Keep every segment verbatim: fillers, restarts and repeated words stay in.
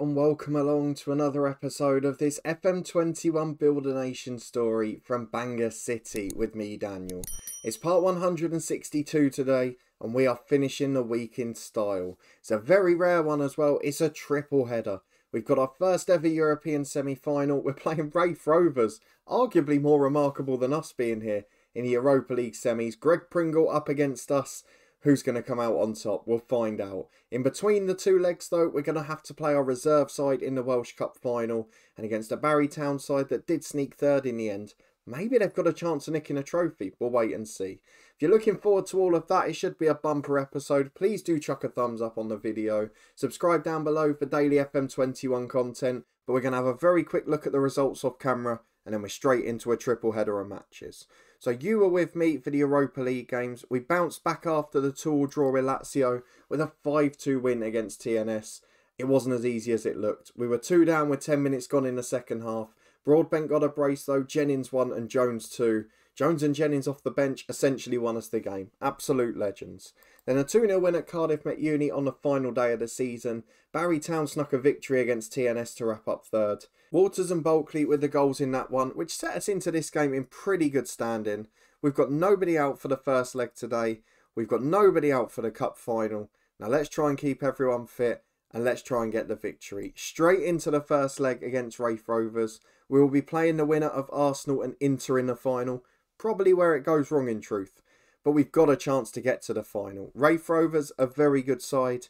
and welcome along to another episode of this F M twenty-one Builder Nation story from Bangor City with me, Daniel. It's part one hundred sixty-two today and we are finishing the week in style. It's a very rare one as well. It's a triple header. We've got our first ever European semi-final. We're playing Raith Rovers, arguably more remarkable than us being here in the Europa League semis. Greg Pringle up against us. Who's going to come out on top? We'll find out. In between the two legs, though, we're going to have to play our reserve side in the Welsh Cup final and against a Barry Town side that did sneak third in the end. Maybe they've got a chance of nicking a trophy. We'll wait and see. If you're looking forward to all of that, it should be a bumper episode. Please do chuck a thumbs up on the video. Subscribe down below for daily F M twenty-one content. But we're going to have a very quick look at the results off camera and then we're straight into a triple header of matches. So you were with me for the Europa League games. We bounced back after the two-all draw with Lazio with a five two win against T N S. It wasn't as easy as it looked. We were two down with ten minutes gone in the second half. Broadbent got a brace though. Jennings won and Jones two. Jones and Jennings off the bench essentially won us the game. Absolute legends. Then a two nil win at Cardiff McUni on the final day of the season. Barry Town snuck a victory against T N S to wrap up third. Walters and Bulkeley with the goals in that one, which set us into this game in pretty good standing. We've got nobody out for the first leg today. We've got nobody out for the cup final. Now let's try and keep everyone fit and let's try and get the victory. Straight into the first leg against Raith Rovers. We will be playing the winner of Arsenal and Inter in the final. Probably where it goes wrong in truth. But we've got a chance to get to the final. Raith Rovers, a very good side.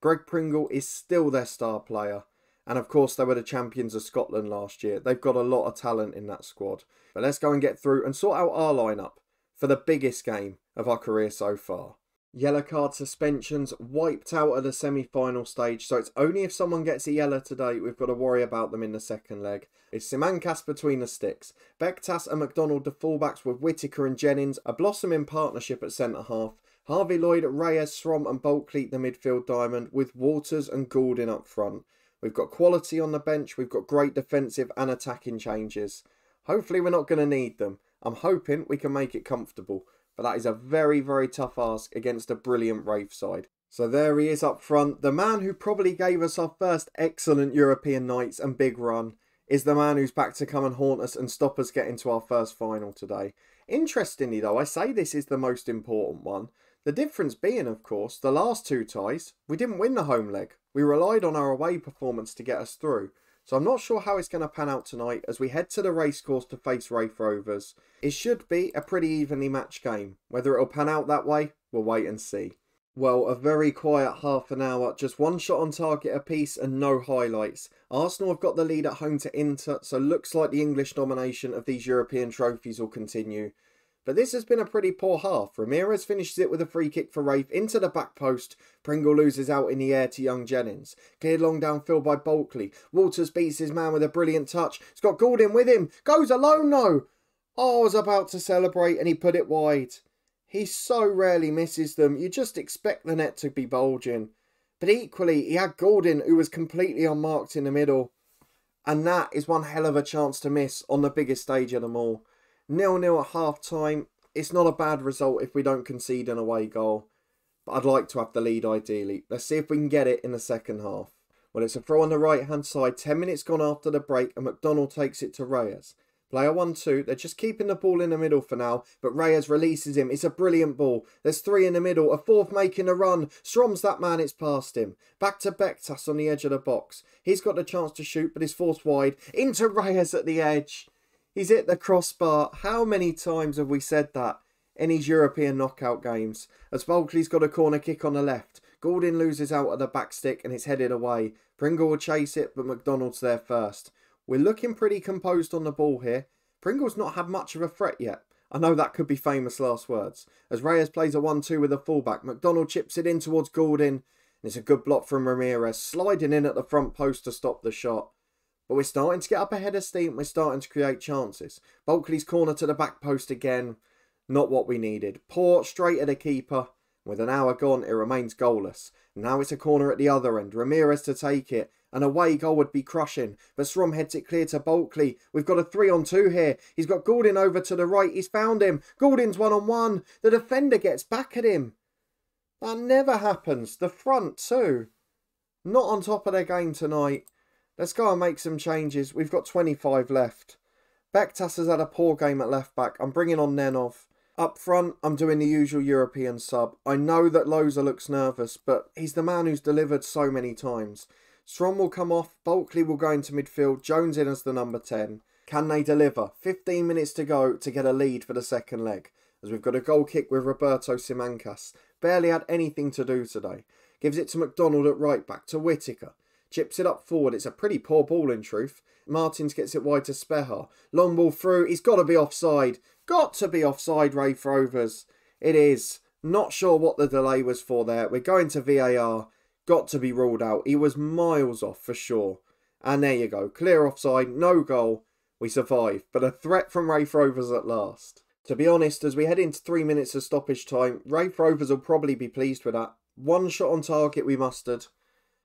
Greg Pringle is still their star player. And of course they were the champions of Scotland last year. They've got a lot of talent in that squad. But let's go and get through and sort out our lineup for the biggest game of our career so far. Yellow card suspensions wiped out at the semi-final stage. So it's only if someone gets a yellow today we've got to worry about them in the second leg. It's Simancas between the sticks. Bektas and McDonald the fullbacks with Whittaker and Jennings. A blossoming partnership at centre-half. Harvey Lloyd, Reyes, Srom and Bulkeley the midfield diamond with Waters and Goulding up front. We've got quality on the bench. We've got great defensive and attacking changes. Hopefully we're not going to need them. I'm hoping we can make it comfortable. But that is a very, very tough ask against a brilliant Raith side. So there he is up front. The man who probably gave us our first excellent European nights and big run is the man who's back to come and haunt us and stop us getting to our first final today. Interestingly though, I say this is the most important one. The difference being, of course, the last two ties, we didn't win the home leg. We relied on our away performance to get us through. So I'm not sure how it's going to pan out tonight as we head to the racecourse to face Raith Rovers. It should be a pretty evenly matched game. Whether it'll pan out that way, we'll wait and see. Well, a very quiet half an hour. Just one shot on target apiece and no highlights. Arsenal have got the lead at home to Inter, so looks like the English domination of these European trophies will continue. But this has been a pretty poor half. Ramirez finishes it with a free kick for Raith into the back post. Pringle loses out in the air to young Jennings. Cleared long downfield by Bulkeley. Walters beats his man with a brilliant touch. It's got Goulding with him. Goes alone though. Oh, I was about to celebrate and he put it wide. He so rarely misses them. You just expect the net to be bulging. But equally, he had Goulding who was completely unmarked in the middle. And that is one hell of a chance to miss on the biggest stage of them all. nil nil at half time. It's not a bad result if we don't concede an away goal. But I'd like to have the lead ideally. Let's see if we can get it in the second half. Well, it's a throw on the right hand side. ten minutes gone after the break and McDonald takes it to Reyes. Player one two. They're just keeping the ball in the middle for now. But Reyes releases him. It's a brilliant ball. There's three in the middle. A fourth making a run. Strom's that man. It's past him. Back to Bektas on the edge of the box. He's got the chance to shoot but is forced wide. Into Reyes at the edge. He's hit the crossbar. How many times have we said that in these European knockout games? As Bulkeley's got a corner kick on the left. Goulding loses out at the back stick and it's headed away. Pringle will chase it, but McDonald's there first. We're looking pretty composed on the ball here. Pringle's not had much of a threat yet. I know that could be famous last words. As Reyes plays a one two with a fullback, McDonald chips it in towards Goulding. And it's a good block from Ramirez, sliding in at the front post to stop the shot. But we're starting to get up ahead of steam. We're starting to create chances. Bulkeley's corner to the back post again. Not what we needed. Poor, straight at the keeper. With an hour gone, it remains goalless. Now it's a corner at the other end. Ramirez to take it. An away goal would be crushing. But Srom heads it clear to Bulkeley. We've got a three on two here. He's got Goulding over to the right. He's found him. Goulding's one on one. The defender gets back at him. That never happens. The front too. Not on top of their game tonight. Let's go and make some changes. We've got twenty-five left. Bektas has had a poor game at left back. I'm bringing on Nenov. Up front, I'm doing the usual European sub. I know that Loza looks nervous, but he's the man who's delivered so many times. Srom will come off. Bulkeley will go into midfield. Jones in as the number ten. Can they deliver? fifteen minutes to go to get a lead for the second leg, as we've got a goal kick with Roberto Simancas. Barely had anything to do today. Gives it to McDonald at right back, to Whittaker. Chips it up forward. It's a pretty poor ball in truth. Martins gets it wide to Speha. Long ball through. He's got to be offside. Got to be offside, Raith Rovers. It is. Not sure what the delay was for there. We're going to V A R. Got to be ruled out. He was miles off for sure. And there you go. Clear offside. No goal. We survive. But a threat from Raith Rovers at last. To be honest, as we head into three minutes of stoppage time, Raith Rovers will probably be pleased with that. One shot on target we mustered.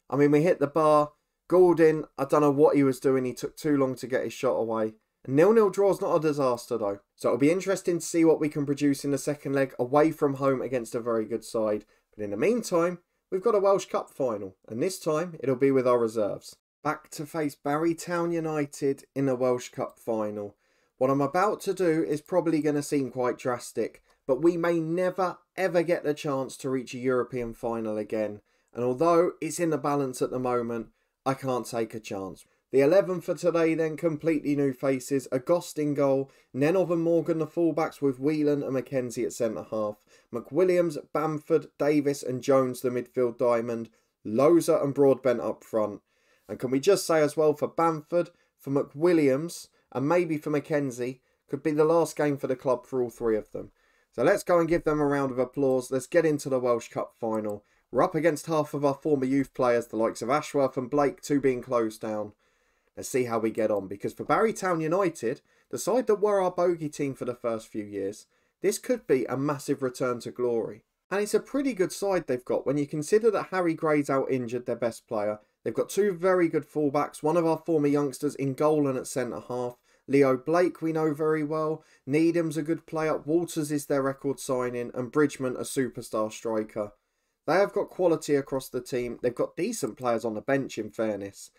I mean, we hit the bar. Goulding, I don't know what he was doing. He took too long to get his shot away. A nil-nil draw's not a disaster, though. So it'll be interesting to see what we can produce in the second leg away from home against a very good side. But in the meantime, we've got a Welsh Cup final. And this time, it'll be with our reserves. Back to face Barry Town United in the Welsh Cup final. What I'm about to do is probably going to seem quite drastic. But we may never, ever get the chance to reach a European final again. And although it's in the balance at the moment, I can't take a chance. The eleven for today then, completely new faces. A Ghost in goal. Nenov and Morgan the fullbacks with Whelan and McKenzie at centre-half. McWilliams, Bamford, Davis and Jones the midfield diamond. Loza and Broadbent up front. And can we just say as well for Bamford, for McWilliams and maybe for McKenzie, could be the last game for the club for all three of them. So let's go and give them a round of applause. Let's get into the Welsh Cup final. We're up against half of our former youth players, the likes of Ashworth and Blake, two being closed down. Let's see how we get on, because for Barry Town United, the side that were our bogey team for the first few years, this could be a massive return to glory. And it's a pretty good side they've got when you consider that Harry Gray's out injured, their best player. They've got two very good fullbacks, one of our former youngsters in goal and at centre-half. Leo Blake we know very well. Needham's a good player. Walters is their record signing, and Bridgman a superstar striker. They have got quality across the team. They've got decent players on the bench, in fairness.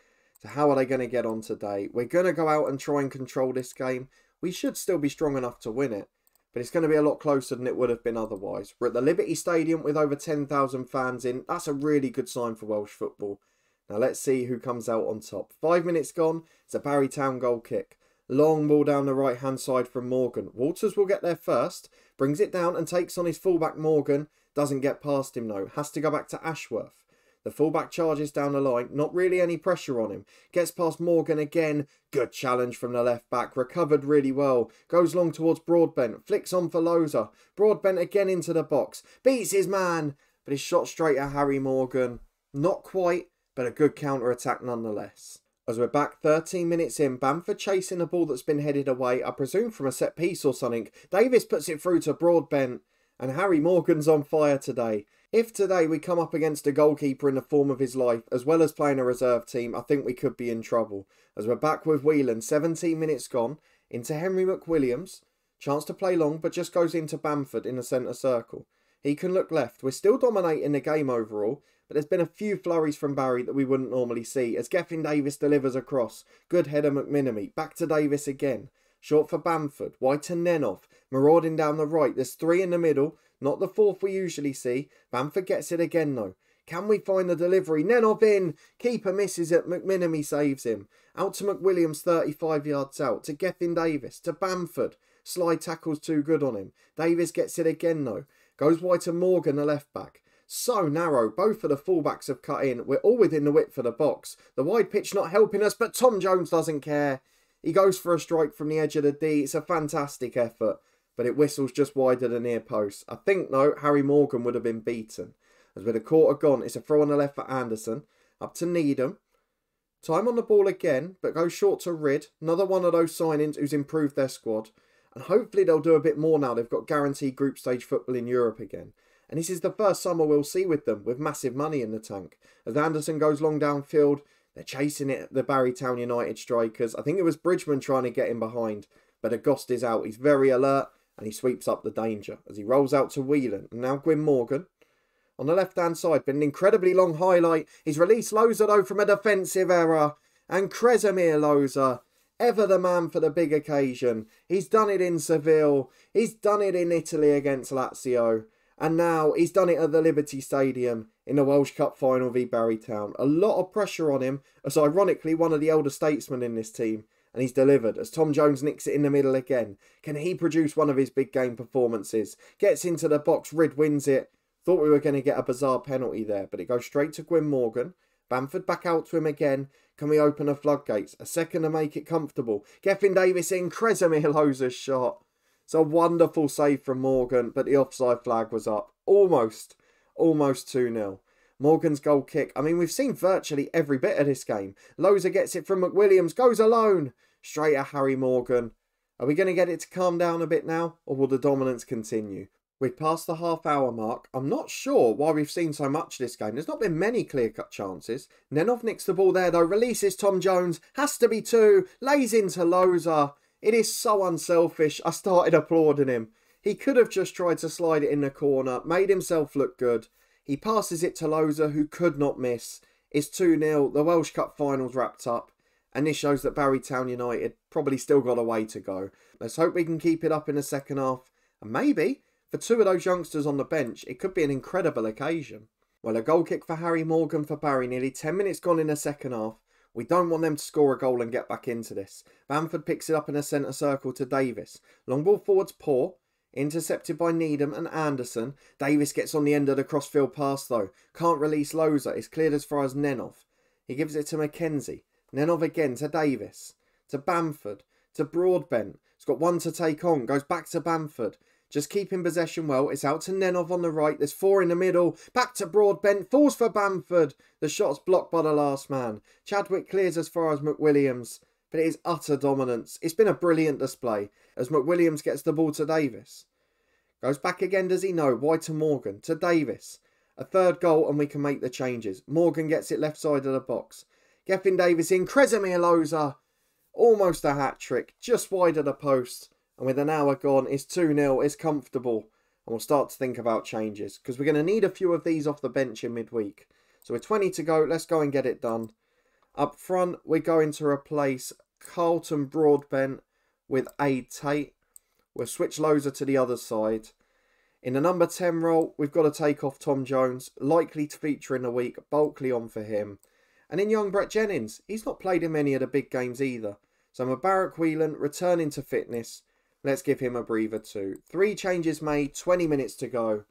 So how are they going to get on today? We're going to go out and try and control this game. We should still be strong enough to win it. But it's going to be a lot closer than it would have been otherwise. We're at the Liberty Stadium with over ten thousand fans in. That's a really good sign for Welsh football. Now let's see who comes out on top. Five minutes gone. It's a Barry Town goal kick. Long ball down the right-hand side from Morgan. Walters will get there first. Brings it down and takes on his fullback Morgan. Doesn't get past him though. Has to go back to Ashworth. The fullback charges down the line. Not really any pressure on him. Gets past Morgan again. Good challenge from the left back. Recovered really well. Goes long towards Broadbent. Flicks on for Loza. Broadbent again into the box. Beats his man. But his shot straight at Harry Morgan. Not quite, but a good counter-attack nonetheless. As we're back thirteen minutes in, Bamford chasing a ball that's been headed away, I presume from a set piece or something. Davis puts it through to Broadbent, and Harry Morgan's on fire today. If today we come up against a goalkeeper in the form of his life, as well as playing a reserve team, I think we could be in trouble. As we're back with Whelan, seventeen minutes gone, into Henry McWilliams. Chance to play long, but just goes into Bamford in the centre circle. He can look left. We're still dominating the game overall, but there's been a few flurries from Barry that we wouldn't normally see, as Geffin Davis delivers a cross. Good header McMinamy. Back to Davis again. Short for Bamford. White to Nenov. Marauding down the right. There's three in the middle. Not the fourth we usually see. Bamford gets it again though. Can we find the delivery? Nenov in. Keeper misses it. McMinamy saves him. Out to McWilliams thirty-five yards out. To Geffin Davis. To Bamford. Slide tackle's too good on him. Davis gets it again though. Goes wide to Morgan, the left back. So narrow. Both of the fullbacks have cut in. We're all within the width of the box. The wide pitch not helping us, but Tom Jones doesn't care. He goes for a strike from the edge of the D. It's a fantastic effort, but it whistles just wide of the near post. I think, though, Harry Morgan would have been beaten. As with a quarter gone, it's a throw on the left for Anderson. Up to Needham. Time on the ball again, but goes short to Ridd. Another one of those signings who's improved their squad. And hopefully they'll do a bit more now. They've got guaranteed group stage football in Europe again. And this is the first summer we'll see with them, with massive money in the tank. As Anderson goes long downfield, they're chasing it at the Barry Town United strikers. I think it was Bridgman trying to get him behind, but Agost is out. He's very alert, and he sweeps up the danger as he rolls out to Whelan. And now Gwyn Morgan on the left-hand side. Been an incredibly long highlight. He's released Loza, though, from a defensive error. And Kresimir Loza, ever the man for the big occasion. He's done it in Seville. He's done it in Italy against Lazio. And now he's done it at the Liberty Stadium in the Welsh Cup final v Barry Town. A lot of pressure on him, as ironically one of the elder statesmen in this team. And he's delivered, as Tom Jones nicks it in the middle again. Can he produce one of his big game performances? Gets into the box, Ridd wins it. Thought we were going to get a bizarre penalty there, but it goes straight to Gwyn Morgan. Bamford back out to him again. Can we open the floodgates? A second to make it comfortable. Gethin Davis in, Kresimir Loza's shot. It's a wonderful save from Morgan, but the offside flag was up. Almost, almost two nil. Morgan's goal kick. I mean, we've seen virtually every bit of this game. Loza gets it from McWilliams, goes alone. Straight at Harry Morgan. Are we going to get it to calm down a bit now, or will the dominance continue? We've passed the half-hour mark. I'm not sure why we've seen so much this game. There's not been many clear-cut chances. Nenov nicks the ball there, though. Releases Tom Jones. Has to be two. Lays into Loza. It is so unselfish. I started applauding him. He could have just tried to slide it in the corner, made himself look good. He passes it to Loza, who could not miss. It's two nil. The Welsh Cup final's wrapped up. And this shows that Barry Town United probably still got a way to go. Let's hope we can keep it up in the second half. And maybe, for two of those youngsters on the bench, it could be an incredible occasion. Well, a goal kick for Harry Morgan for Barry. Nearly ten minutes gone in the second half. We don't want them to score a goal and get back into this. Bamford picks it up in a centre circle to Davis. Long ball forwards poor. Intercepted by Needham and Anderson. Davis gets on the end of the crossfield pass though. Can't release Loza. It's cleared as far as Nenov. He gives it to McKenzie. Nenov again to Davis. To Bamford. To Broadbent. He's got one to take on. Goes back to Bamford. Just keeping possession well. It's out to Nenov on the right. There's four in the middle. Back to Broadbent. Falls for Bamford. The shot's blocked by the last man. Chadwick clears as far as McWilliams. But it is utter dominance. It's been a brilliant display as McWilliams gets the ball to Davis. Goes back again, does he know? Wide to Morgan. To Davis. A third goal and we can make the changes. Morgan gets it left side of the box. Gethin Davis in. Kresimir Loza. Almost a hat-trick. Just wide of the post. And with an hour gone, it's two nil, it's comfortable. And we'll start to think about changes. Because we're going to need a few of these off the bench in midweek. So we're twenty to go. Let's go and get it done. Up front, we're going to replace Carlton Broadbent with Aid Tate. We'll switch Loza to the other side. In the number ten role, we've got to take off Tom Jones. Likely to feature in the week. Bulkeley on for him. And in young Brett Jennings, he's not played in many of the big games either. So Mubarak Whelan returning to fitness. Let's give him a breather too. Three changes made, twenty minutes to go.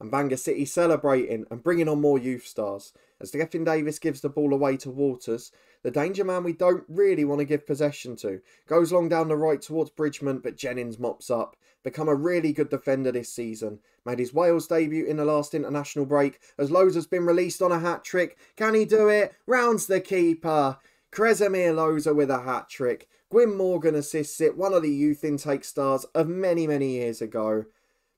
And Bangor City celebrating and bringing on more youth stars. As Gethin Davis gives the ball away to Walters. The danger man we don't really want to give possession to. Goes long down the right towards Bridgman, but Jennings mops up. Become a really good defender this season. Made his Wales debut in the last international break. As Loza's been released on a hat-trick. Can he do it? Rounds the keeper. Kresimir Loza with a hat-trick. Gwyn Morgan assists it, one of the youth intake stars of many, many years ago.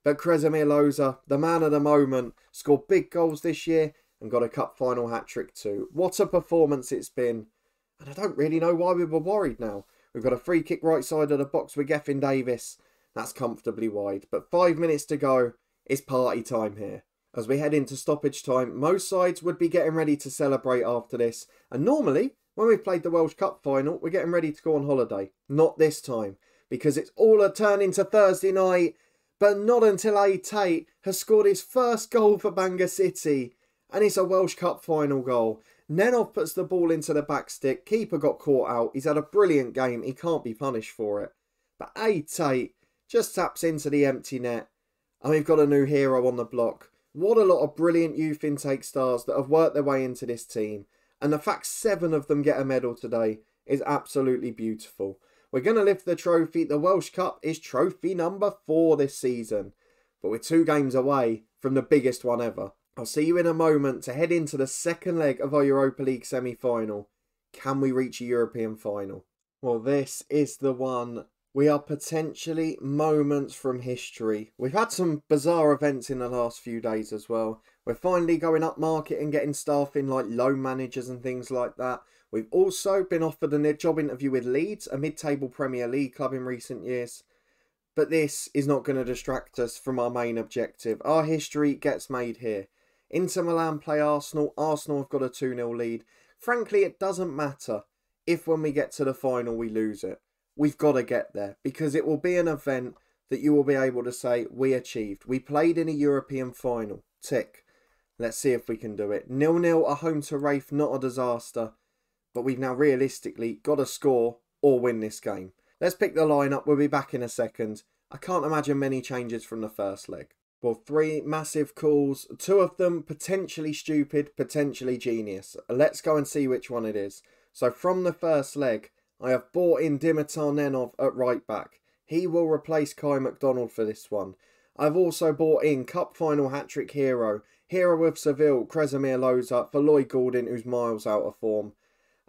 But Kresimir Loza, the man of the moment, scored big goals this year and got a cup final hat-trick too. What a performance it's been. And I don't really know why we were worried now. We've got a free kick right side of the box with Gethin Davis. That's comfortably wide. But five minutes to go. It's party time here. As we head into stoppage time, most sides would be getting ready to celebrate after this. And normally, when we've played the Welsh Cup final, we're getting ready to go on holiday. Not this time, because it's all a turn into Thursday night, but not until Aid Tate has scored his first goal for Bangor City, and it's a Welsh Cup final goal. Nenov puts the ball into the back stick, keeper got caught out, he's had a brilliant game, he can't be punished for it. But Aid Tate just taps into the empty net, and we've got a new hero on the block. What a lot of brilliant youth intake stars that have worked their way into this team. And the fact seven of them get a medal today is absolutely beautiful. We're going to lift the trophy. The Welsh Cup is trophy number four this season. But we're two games away from the biggest one ever. I'll see you in a moment to head into the second leg of our Europa League semi-final. Can we reach a European final? Well, this is the one. We are potentially moments from history. We've had some bizarre events in the last few days as well. We're finally going up market and getting staff in like loan managers and things like that. We've also been offered a job interview with Leeds, a mid-table Premier League club in recent years. But this is not going to distract us from our main objective. Our history gets made here. Inter Milan play Arsenal. Arsenal have got a two nil lead. Frankly, it doesn't matter. if when we get to the final we lose it. We've got to get there, because it will be an event that you will be able to say, we achieved. We played in a European final. Tick. Let's see if we can do it. nil nil at home to Raith, not a disaster. But we've now realistically got to score or win this game. Let's pick the lineup. We'll be back in a second. I can't imagine many changes from the first leg. Well, three massive calls. Two of them potentially stupid, potentially genius. Let's go and see which one it is. So from the first leg, I have brought in Dimitar Nenov at right back. He will replace Kai McDonald for this one. I've also brought in Cup Final hat-trick hero. Hero of Seville, Krezimir Loza, for Lloyd Goulding, who's miles out of form.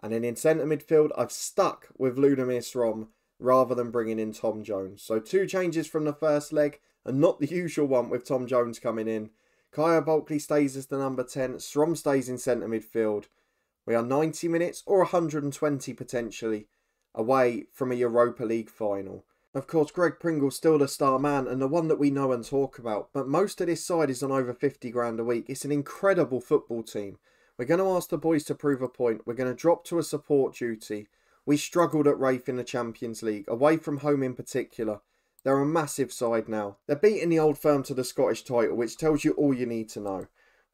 And then in centre midfield, I've stuck with Ludomir Srom rather than bringing in Tom Jones. So two changes from the first leg, and not the usual one with Tom Jones coming in. Kaya Bulkeley stays as the number ten. Srom stays in centre midfield. We are ninety minutes or one hundred and twenty potentially away from a Europa League final. Of course, Greg Pringle's still the star man and the one that we know and talk about. But most of this side is on over fifty grand a week. It's an incredible football team. We're going to ask the boys to prove a point. We're going to drop to a support duty. We struggled at Raith in the Champions League, away from home in particular. They're a massive side now. They're beating the old firm to the Scottish title, which tells you all you need to know.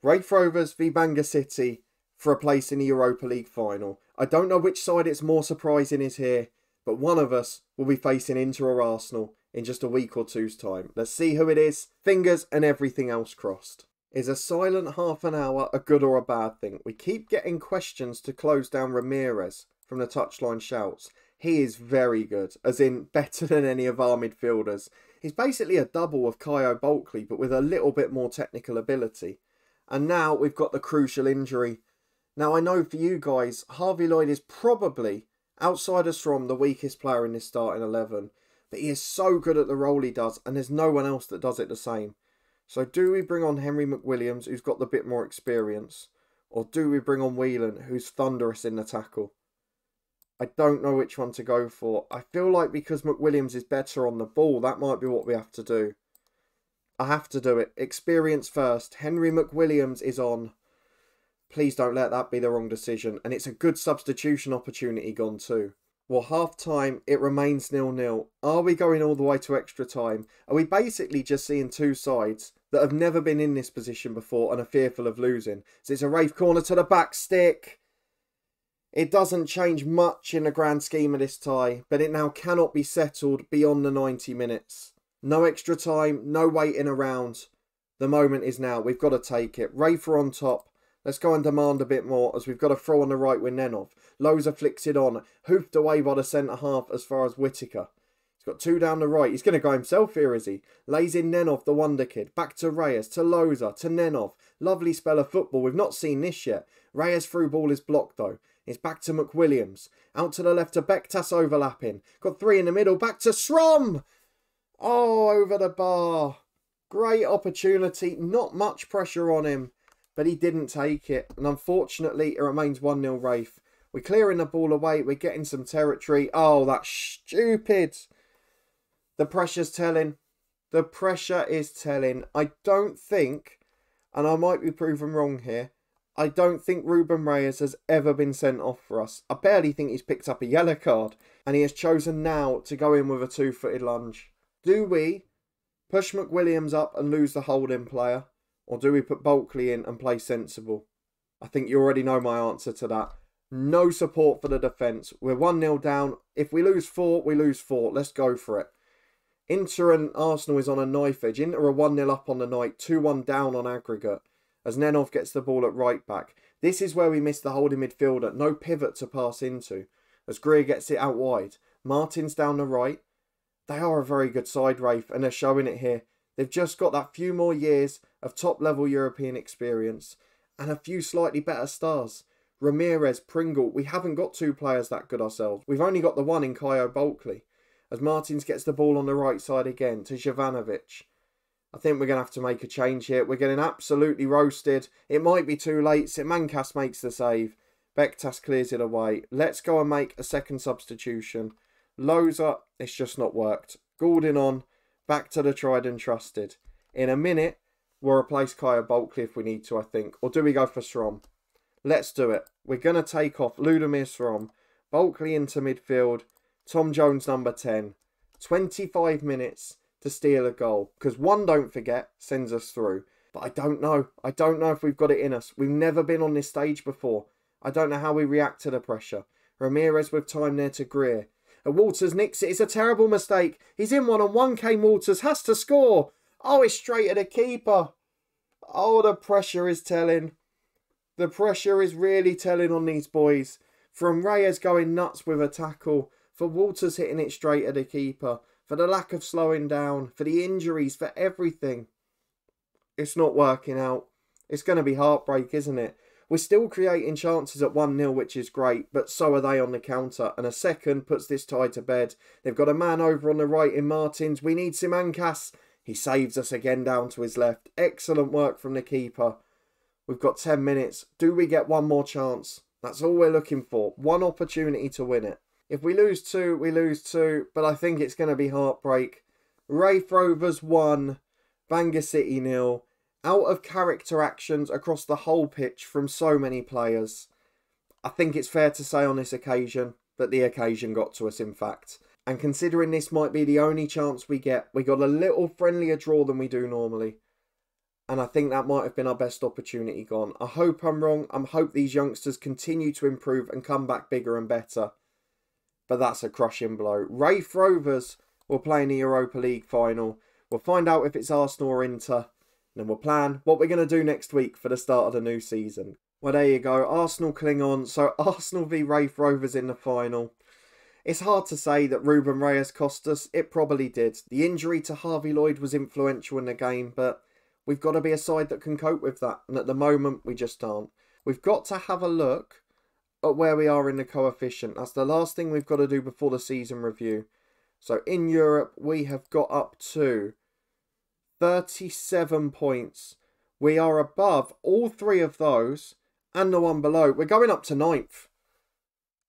Raith Rovers v Bangor City for a place in the Europa League final. I don't know which side it's more surprising is here, but one of us will be facing Inter or Arsenal in just a week or two's time. Let's see who it is. Fingers and everything else crossed. Is a silent half an hour a good or a bad thing? We keep getting questions to close down Ramirez from the touchline shouts. He is very good, as in better than any of our midfielders. He's basically a double of Kaya Bulkeley, but with a little bit more technical ability. And now we've got the crucial injury. Now I know for you guys, Harvey Lloyd is probably, outside of Srom, the weakest player in this starting eleven. But he is so good at the role he does, and there's no one else that does it the same. So do we bring on Henry McWilliams, who's got the bit more experience? Or do we bring on Whelan, who's thunderous in the tackle? I don't know which one to go for. I feel like because McWilliams is better on the ball, that might be what we have to do. I have to do it. Experience first. Henry McWilliams is on. Please don't let that be the wrong decision. And it's a good substitution opportunity gone too. Well, half-time, it remains nil nil. Are we going all the way to extra time? Are we basically just seeing two sides that have never been in this position before and are fearful of losing? So it's a Raith corner to the back stick. It doesn't change much in the grand scheme of this tie, but it now cannot be settled beyond the ninety minutes. No extra time, no waiting around. The moment is now. We've got to take it. Raith are on top. Let's go and demand a bit more, as we've got a throw on the right with Nenov. Loza flicks it on. Hoofed away by the centre-half as far as Whittaker. He's got two down the right. He's going to go himself here, is he? Lays in Nenov, the wonder kid. Back to Reyes, to Loza, to Nenov. Lovely spell of football. We've not seen this yet. Reyes' through ball is blocked, though. It's back to McWilliams. Out to the left to Bektas, overlapping. Got three in the middle. Back to Srom! Oh, over the bar. Great opportunity. Not much pressure on him. But he didn't take it. And unfortunately, it remains one nil Raith. We're clearing the ball away. We're getting some territory. Oh, that's stupid. The pressure's telling. The pressure is telling. I don't think, and I might be proven wrong here, I don't think Ruben Reyes has ever been sent off for us. I barely think he's picked up a yellow card. And he has chosen now to go in with a two-footed lunge. Do we push McWilliams up and lose the holding player? Or do we put Bulkeley in and play sensible? I think you already know my answer to that. No support for the defence. We're one nil down. If we lose four, we lose four. Let's go for it. Inter and Arsenal is on a knife edge. Inter are one nil up on the night. two one down on aggregate. As Nenov gets the ball at right back. This is where we miss the holding midfielder. No pivot to pass into. As Greer gets it out wide. Martin's down the right. They are a very good side, Raith. And they're showing it here. They've just got that few more years of top-level European experience and a few slightly better stars. Ramirez, Pringle, we haven't got two players that good ourselves. We've only got the one in Kaya Bulkeley. As Martins gets the ball on the right side again to Jovanovic. I think we're going to have to make a change here. We're getting absolutely roasted. It might be too late. Simancas makes the save. Bektas clears it away. Let's go and make a second substitution. Loza, it's just not worked. Goulding on. Back to the tried and trusted. In a minute, we'll replace Kaya Bulkeley if we need to, I think. Or do we go for Srom? Let's do it. We're going to take off Ludomir Srom. Bulkeley into midfield, Tom Jones number ten. twenty-five minutes to steal a goal, because one, don't forget, sends us through. But I don't know. I don't know if we've got it in us. We've never been on this stage before. I don't know how we react to the pressure. Ramirez with time there to Greer. And Walters nicks it. It's a terrible mistake. He's in one-on-one. Kane Walters has to score. Oh, it's straight at the keeper. Oh, the pressure is telling. The pressure is really telling on these boys. From Reyes going nuts with a tackle, for Walters hitting it straight at the keeper, for the lack of slowing down, for the injuries, for everything. It's not working out. It's going to be heartbreak, isn't it? We're still creating chances at one nil, which is great, but so are they on the counter. And a second puts this tie to bed. They've got a man over on the right in Martins. We need Simancas. He saves us again down to his left. Excellent work from the keeper. We've got ten minutes. Do we get one more chance? That's all we're looking for. One opportunity to win it. If we lose two, we lose two. But I think it's going to be heartbreak. Raith Rovers one, Bangor City nil. Out of character actions across the whole pitch from so many players. I think it's fair to say on this occasion that the occasion got to us, in fact. And considering this might be the only chance we get, we got a little friendlier draw than we do normally. And I think that might have been our best opportunity gone. I hope I'm wrong. I hope these youngsters continue to improve and come back bigger and better. But that's a crushing blow. Raith Rovers will play in the Europa League final. We'll find out if it's Arsenal or Inter. And we'll plan what we're going to do next week for the start of the new season. Well, there you go. Arsenal cling on. So Arsenal v Raith Rovers in the final. It's hard to say that Ruben Reyes cost us. It probably did. The injury to Harvey Lloyd was influential in the game. But we've got to be a side that can cope with that. And at the moment, we just aren't. We've got to have a look at where we are in the coefficient. That's the last thing we've got to do before the season review. So in Europe, we have got up to thirty-seven points. We are above all three of those and the one below. We're going up to ninth.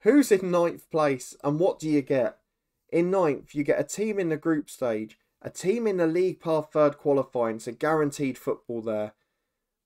Who's in ninth place and what do you get? In ninth, you get a team in the group stage, a team in the league path third qualifying, so guaranteed football there.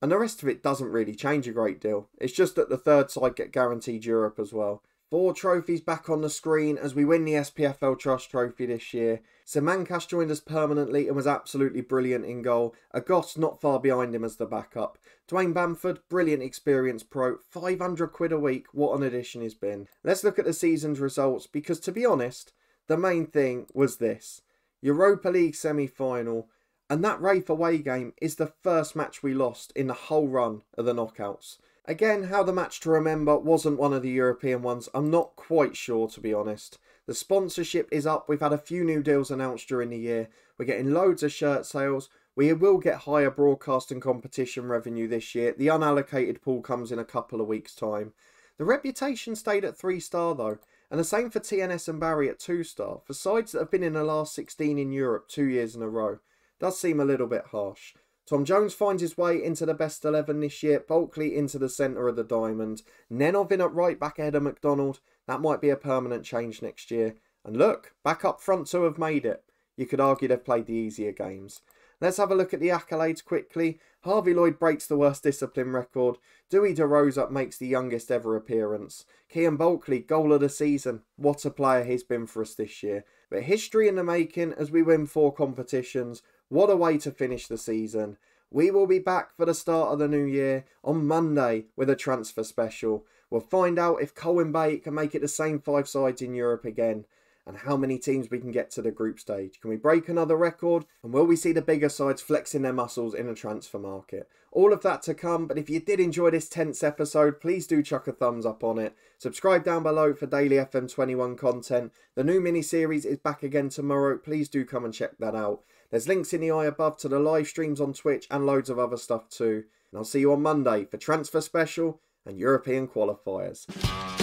And the rest of it doesn't really change a great deal. It's just that the third side get guaranteed Europe as well. Four trophies back on the screen as we win the S P F L Trust Trophy this year. Simancas joined us permanently and was absolutely brilliant in goal. Agos not far behind him as the backup. Dwayne Bamford, brilliant experience pro. five hundred quid a week, what an addition he's been. Let's look at the season's results because, to be honest, the main thing was this. Europa League semi-final. And that Raith away game is the first match we lost in the whole run of the knockouts. Again, how the match to remember wasn't one of the European ones, I'm not quite sure, to be honest. The sponsorship is up. We've had a few new deals announced during the year. We're getting loads of shirt sales. We will get higher broadcast and competition revenue this year. The unallocated pool comes in a couple of weeks' time. The reputation stayed at three star though. And the same for T N S and Barry at two star. For sides that have been in the last sixteen in Europe two years in a row. Does seem a little bit harsh. Tom Jones finds his way into the best eleven this year. Bulkeley into the centre of the diamond. Nenov in at right back ahead of McDonald. That might be a permanent change next year. And look, back up front two have made it. You could argue they've played the easier games. Let's have a look at the accolades quickly. Harvey Lloyd breaks the worst discipline record. Dewey De Rosa makes the youngest ever appearance. Cian Bulkeley, goal of the season. What a player he's been for us this year. But history in the making as we win four competitions. What a way to finish the season. We will be back for the start of the new year on Monday with a transfer special. We'll find out if Colwyn Bay can make it the same five sides in Europe again and how many teams we can get to the group stage. Can we break another record? And will we see the bigger sides flexing their muscles in the transfer market? All of that to come, but if you did enjoy this tense episode, please do chuck a thumbs up on it. Subscribe down below for daily F M twenty-one content. The new mini-series is back again tomorrow. Please do come and check that out. There's links in the eye above to the live streams on Twitch and loads of other stuff too. And I'll see you on Monday for Transfer Special and European Qualifiers.